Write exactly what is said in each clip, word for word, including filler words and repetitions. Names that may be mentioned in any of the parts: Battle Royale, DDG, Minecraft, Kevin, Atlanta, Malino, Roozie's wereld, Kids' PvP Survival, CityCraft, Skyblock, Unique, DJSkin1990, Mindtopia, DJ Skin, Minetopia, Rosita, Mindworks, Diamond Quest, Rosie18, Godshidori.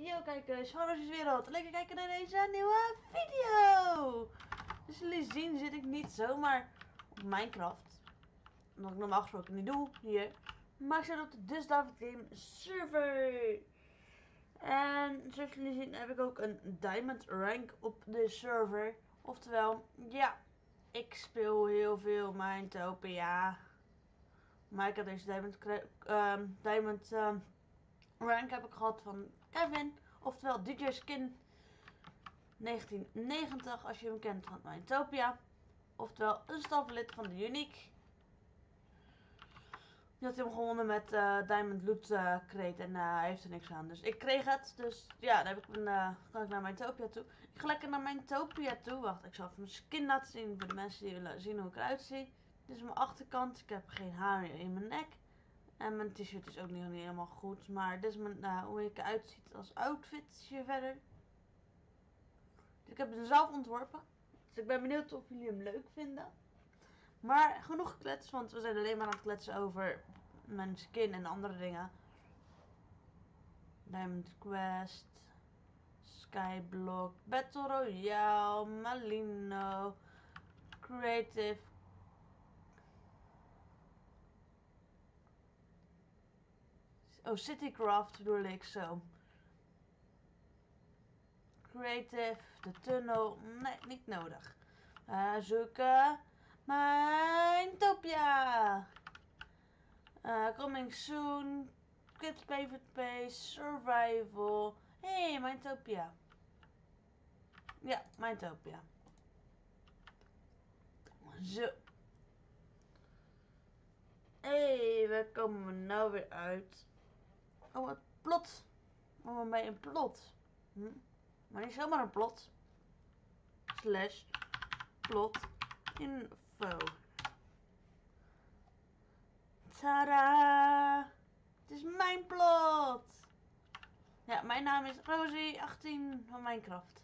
Yo kijkers, hallo Roozie's wereld. Lekker kijken naar deze nieuwe video. Dus jullie zien zit ik niet zomaar op Minecraft. Omdat ik normaal gesproken niet doe hier. Maar ik zit op de Dus David Game server. En zoals jullie zien heb ik ook een diamond rank op de server. Oftewel, ja, ik speel heel veel Mindtopia. Maar ik heb deze diamond, uh, diamond uh, rank heb ik gehad van Kevin. Oftewel D J Skin negentien negentig, als je hem kent van Minetopia. Oftewel een staflid van de Unique. Die had hem gewonnen met uh, Diamond Loot uh, crate en uh, hij heeft er niks aan. Dus ik kreeg het. Dus ja, dan heb ik een, uh, kan ik naar Minetopia toe. Ik ga lekker naar Minetopia toe. Wacht, ik zal even mijn skin laten zien voor de mensen die willen zien hoe ik eruit zie. Dit is mijn achterkant. Ik heb geen haar meer in mijn nek. En mijn t-shirt is ook nog niet helemaal goed. Maar dit is mijn, uh, hoe ik eruit ziet als outfit hier verder. Dus ik heb het zelf ontworpen. Dus ik ben benieuwd of jullie hem leuk vinden. Maar genoeg gekletst, want we zijn alleen maar aan het kletsen over mijn skin en andere dingen. Diamond Quest, Skyblock, Battle Royale, Malino, Creative. Oh, CityCraft bedoel ik zo. Creative, de tunnel, nee, niet nodig. Uh, zoeken. Mindtopia! Uh, coming soon. Kids' PvP Survival. Hey, Mindtopia. Ja, Mindtopia. Zo. Hey, waar komen we nou weer uit? Oh, wat plot. Waarom ben je een plot? Hm? Maar niet zomaar een plot. Slash. Plot. Info. Tada! Het is mijn plot! Ja, mijn naam is Rosie achttien van Minecraft.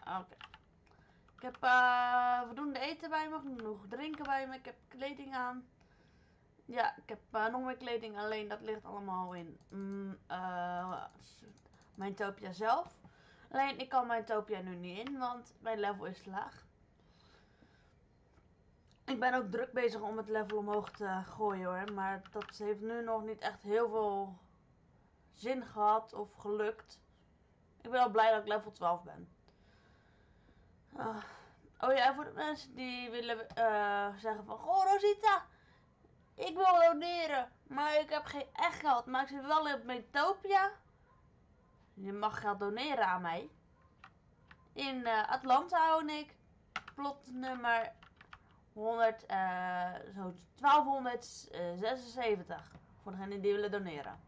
Oké. Okay. Ik heb uh, voldoende eten bij me, genoeg drinken bij me, ik heb kleding aan. Ja, ik heb uh, nog meer kleding, alleen dat ligt allemaal in mm, uh, Minetopia zelf. Alleen ik kan Minetopia nu niet in, want mijn level is te laag. Ik ben ook druk bezig om het level omhoog te gooien hoor. Maar dat heeft nu nog niet echt heel veel zin gehad of gelukt. Ik ben al blij dat ik level twaalf ben. Uh, oh ja, voor de mensen die willen uh, zeggen van... Goh Rosita, ik wil doneren, maar ik heb geen echt geld. Maar ik zit wel in Minetopia. Je mag geld doneren aan mij. In uh, Atlanta woon ik. Plot nummer honderd, uh, zo twaalfhonderdzesenzeventig. Voor degenen die willen doneren.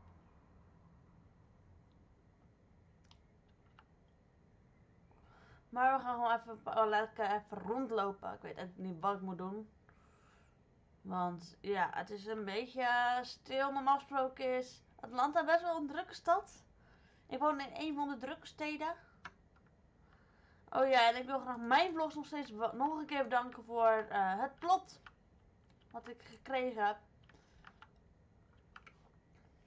Maar we gaan gewoon even, oh, lekker even rondlopen. Ik weet eigenlijk niet wat ik moet doen. Want ja, het is een beetje stil. Normaal gesproken is Atlanta best wel een drukke stad. Ik woon in een van de drukke steden. Oh ja, en ik wil graag mijn vlogs nog steeds nog een keer bedanken voor uh, het plot. Wat ik gekregen heb.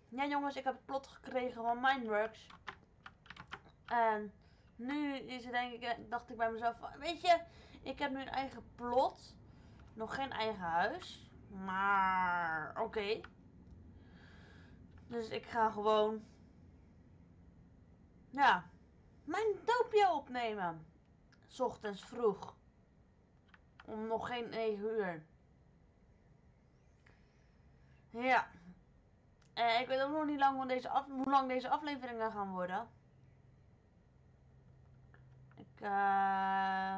Ja jongens, ik heb het plot gekregen van Mindworks. En nu is het denk ik, dacht ik bij mezelf van, weet je, ik heb nu een eigen plot. Nog geen eigen huis. Maar oké. Okay. Dus ik ga gewoon... Ja, Minetopia opnemen. 's Ochtends vroeg. Om nog geen negen uur. Ja. Eh, ik weet ook nog niet lang van deze af hoe lang deze afleveringen gaan worden. Ik uh,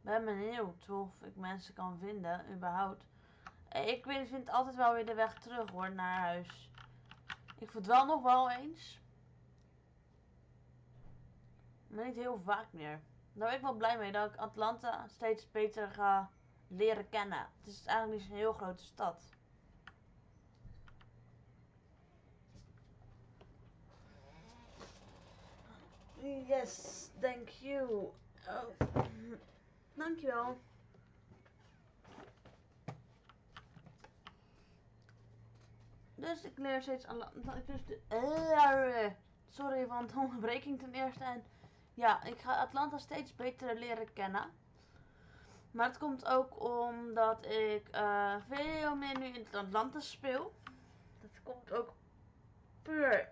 ben benieuwd of ik mensen kan vinden, überhaupt. Eh, ik vind altijd wel weer de weg terug hoor, naar huis. Ik verdwaal nog wel eens. Maar niet heel vaak meer. Daar ben ik wel blij mee dat ik Atlanta steeds beter ga leren kennen. Het is eigenlijk niet zo'n heel grote stad. Yes, thank you. Oh. Dankjewel. Dus ik leer steeds alle... Dus de, uh, sorry van de onderbreking ten eerste. En ja, ik ga Atlanta steeds beter leren kennen. Maar het komt ook omdat ik uh, veel meer nu in Atlanta speel. Dat komt ook puur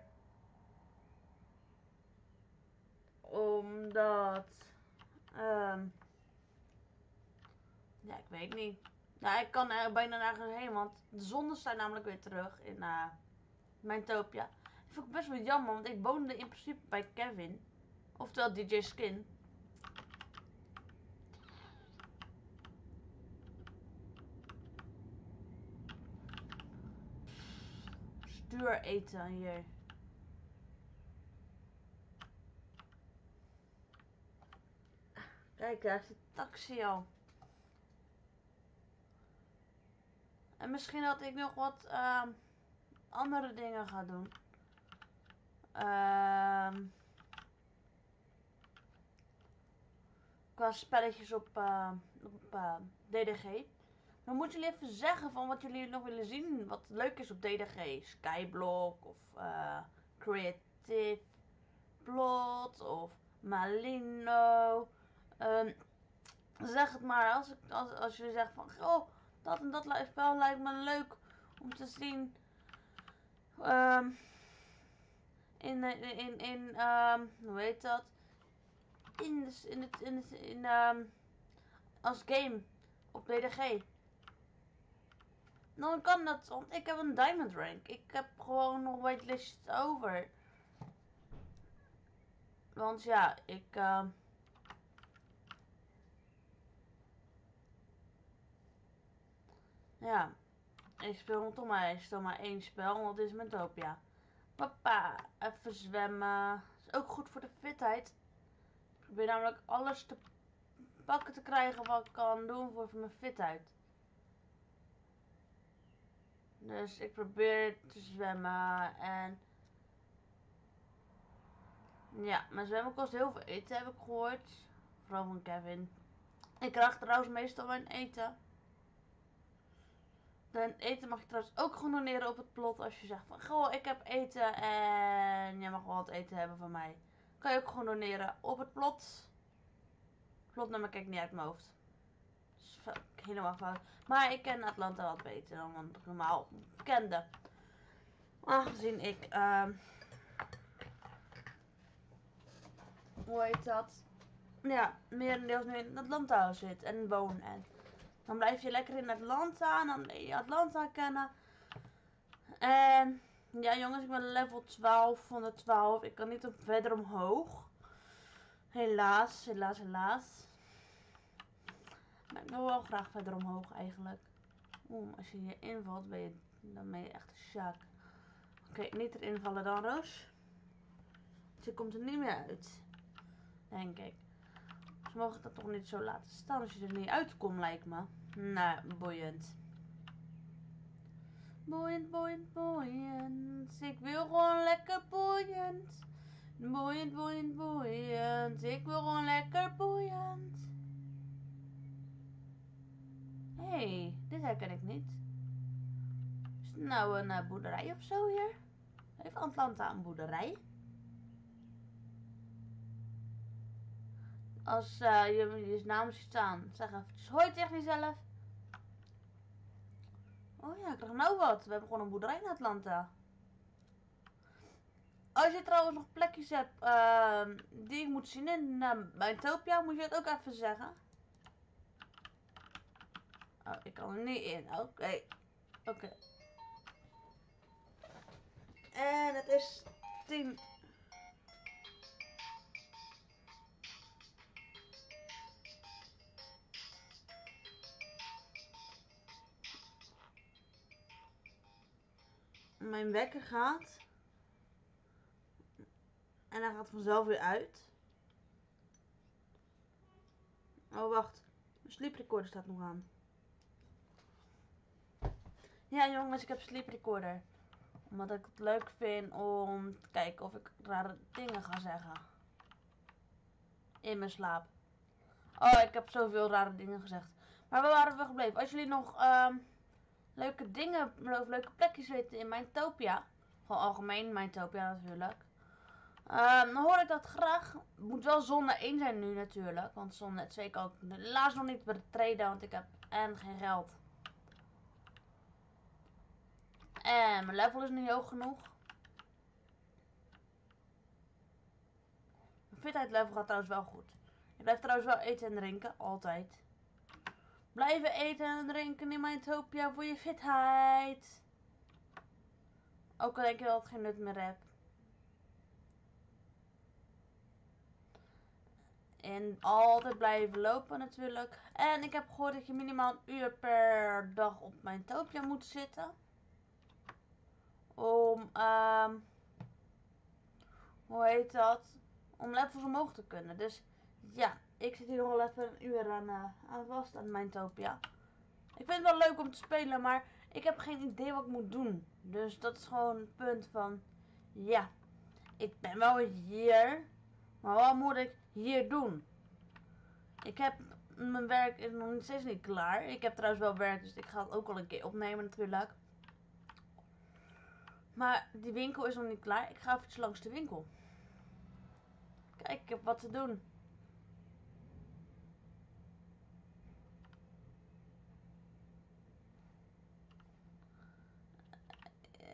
omdat... Um, ja, ik weet niet. Nou, ik kan er bijna nergens heen, want de zonnen zijn namelijk weer terug in uh, Minetopia. Dat vond ik best wel jammer, want ik woonde in principe bij Kevin. Oftewel D J Skin. Stuur eten hier. Kijk, daar is de taxi al. En misschien dat ik nog wat uh, andere dingen ga doen. Uh, qua spelletjes op, uh, op uh, D D G. Dan moeten jullie even zeggen van wat jullie nog willen zien. Wat leuk is op D D G. Skyblock of uh, Creative Plot of Malino. Um, zeg het maar als, ik, als, als jullie zeggen van oh, dat en dat spel lijkt me leuk om te zien um, in, in, in, in um, hoe heet dat in, de, in, het, in, het, in um, als game op D D G. Dan kan dat, want ik heb een diamond rank, ik heb gewoon nog waitlist over, want ja, ik uh, ja, ik speel rondom mij is dan maar één spel en dat is Minetopia. Papa, even zwemmen. Is ook goed voor de fitheid. Ik probeer namelijk alles te pakken te krijgen wat ik kan doen voor mijn fitheid. Dus ik probeer te zwemmen en... Ja, mijn zwemmen kost heel veel eten, heb ik gehoord. Vooral van Kevin. Ik krijg trouwens meestal mijn eten. Dan eten mag je trouwens ook gewoon doneren op het plot als je zegt van goh, ik heb eten en jij mag wel wat eten hebben van mij. Kan je ook gewoon doneren op het plot. Plotnummer kijk niet uit mijn hoofd. Dat is helemaal fout. Maar ik ken Atlanta wat beter dan ik normaal kende. Aangezien ik, uh, hoe heet dat? Ja, merendeels nu in Atlanta zit en woon en... Dan blijf je lekker in Atlanta en dan leer je Atlanta kennen. En ja jongens, ik ben level twaalf van de twaalf. Ik kan niet verder omhoog. Helaas, helaas, helaas. Maar ik wil wel graag verder omhoog eigenlijk. Oeh, als je hier invalt, ben je, dan ben je echt een sjaak. Oké, okay, niet erin vallen dan, Roos. Dus je komt er niet meer uit. Denk ik. Ze mogen dat toch niet zo laten staan als je er niet uitkomt, lijkt me. Nou, nee, boeiend. Boeiend, boeiend, boeiend. Ik wil gewoon lekker boeiend. Boeiend, boeiend, boeiend. Ik wil gewoon lekker boeiend. Hé, hey, dit herken ik niet. Is het nou een uh, boerderij of zo hier? Heeft Atlanta een boerderij? Als uh, je je naam ziet staan, zeg even hoi tegen jezelf. Oh ja, ik krijg nou wat. We hebben gewoon een boerderij in Atlanta. Als je trouwens nog plekjes hebt uh, die ik moet zien in uh, Minetopia, moet je het ook even zeggen. Oh, ik kan er niet in. Oké. Okay. Oké. Okay. En het is tien. Mijn wekker gaat. En hij gaat vanzelf weer uit. Oh wacht. Mijn sleep recorder staat nog aan. Ja jongens, ik heb sleep recorder. Omdat ik het leuk vind om te kijken of ik rare dingen ga zeggen. In mijn slaap. Oh, ik heb zoveel rare dingen gezegd. Maar waar waren we gebleven? Als jullie nog... Um, leuke dingen, leuke plekjes weten in Mindtopia. Gewoon algemeen Mindtopia natuurlijk. Uh, dan hoor ik dat graag. Moet wel zonne één zijn nu natuurlijk. Want zonne twee kan ik helaas nog niet betreden. Want ik heb en geen geld. En mijn level is niet hoog genoeg. Mijn fitheid level gaat trouwens wel goed. Ik blijf trouwens wel eten en drinken. Altijd. Blijven eten en drinken in Mindtopia voor je fitheid. Ook al denk je dat het geen nut meer hebt. En altijd blijven lopen natuurlijk. En ik heb gehoord dat je minimaal een uur per dag op Mindtopia moet zitten. Om, ehm... Um, hoe heet dat? Om levels omhoog te kunnen. Dus ja, ik zit hier nog wel even een uur aan, uh, aan vast aan Mindtopia. Ik vind het wel leuk om te spelen, maar ik heb geen idee wat ik moet doen. Dus dat is gewoon het punt van... Ja, ik ben wel hier... Maar wat moet ik hier doen? Ik heb... Mijn werk is nog steeds niet klaar. Ik heb trouwens wel werk, dus ik ga het ook al een keer opnemen natuurlijk. Maar die winkel is nog niet klaar. Ik ga eventjes langs de winkel. Kijk, ik heb wat te doen.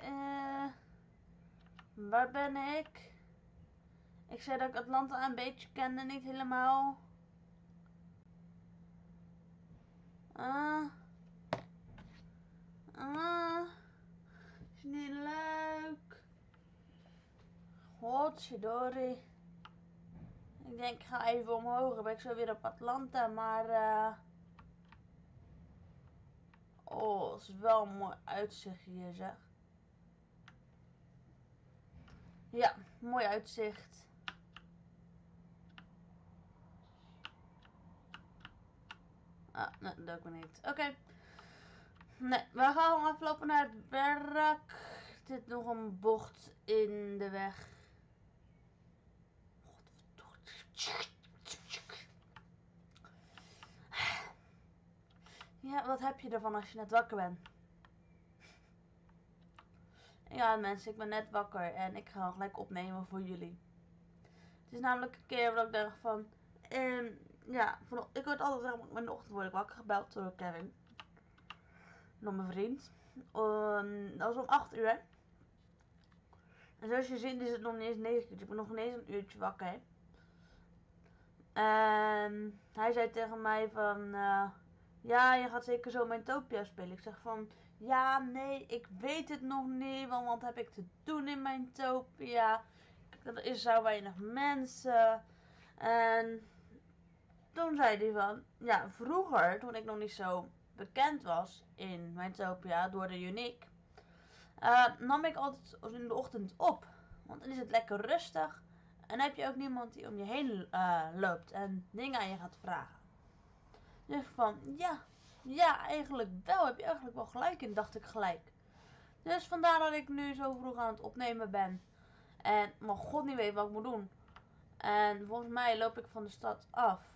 Uh, waar ben ik? Ik zei dat ik Atlanta een beetje kende, niet helemaal. Ah. Ah. Is niet leuk. Godshidori. Ik denk, ik ga even omhoog. Dan ben ik zo weer op Atlanta, maar... Uh... Oh, het is wel een mooi uitzicht hier, zeg. Ja, mooi uitzicht. Ah, nee, dat doe ik me niet. Oké. Okay. Nee, we gaan aflopen naar het werk. Er zit nog een bocht in de weg. Ja, wat heb je ervan als je net wakker bent? Ja, mensen, ik ben net wakker en ik ga gelijk opnemen voor jullie. Het is namelijk een keer dat ik dacht van... Um, Ja, ik word altijd in de ochtend word ik wakker gebeld door Kevin. Door mijn vriend. Um, dat was om acht uur. En zoals je ziet is het nog niet eens negen uur. Dus ik ben nog niet eens een uurtje wakker. Um, hij zei tegen mij van... Uh, ja, je gaat zeker zo Mindtopia spelen. Ik zeg van... Ja, nee, ik weet het nog niet. Want wat heb ik te doen in Mindtopia? Er is zo weinig mensen. En... Toen zei hij van, ja, vroeger, toen ik nog niet zo bekend was in Mindtopia door de Unique, uh, nam ik altijd in de ochtend op. Want dan is het lekker rustig en heb je ook niemand die om je heen uh, loopt en dingen aan je gaat vragen. Dus van, ja, ja, eigenlijk wel, heb je eigenlijk wel gelijk in, dacht ik gelijk. Dus vandaar dat ik nu zo vroeg aan het opnemen ben en mijn god niet weet wat ik moet doen. En volgens mij loop ik van de stad af.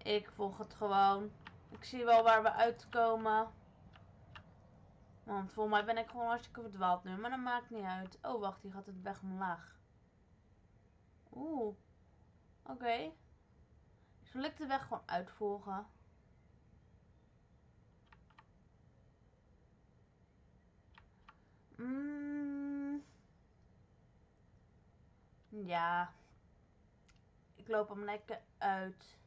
Ik volg het gewoon. Ik zie wel waar we uitkomen. Want volgens mij ben ik gewoon hartstikke verdwaald nu. Maar dat maakt niet uit. Oh, wacht. Hier gaat het weg omlaag. Oeh. Oké. Okay. Zal ik de weg gewoon uitvolgen? Mm. Ja. Ik loop hem lekker uit.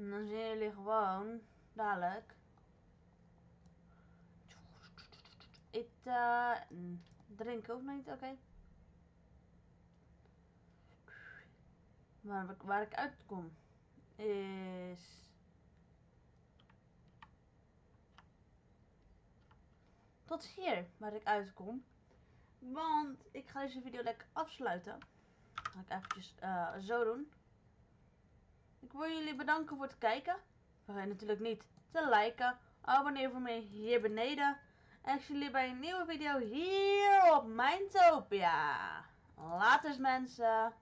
En dan zien jullie gewoon, dadelijk, eten, uh, drinken ook nog niet, oké. Okay. Waar, waar ik uitkom is... Tot hier, waar ik uitkom. Want ik ga deze video lekker afsluiten. Dat ga ik eventjes uh, zo doen. Ik wil jullie bedanken voor het kijken. Vergeet natuurlijk niet te liken. Abonneer voor mij hier beneden. En ik zie jullie bij een nieuwe video hier op Mindtopia. Laters mensen.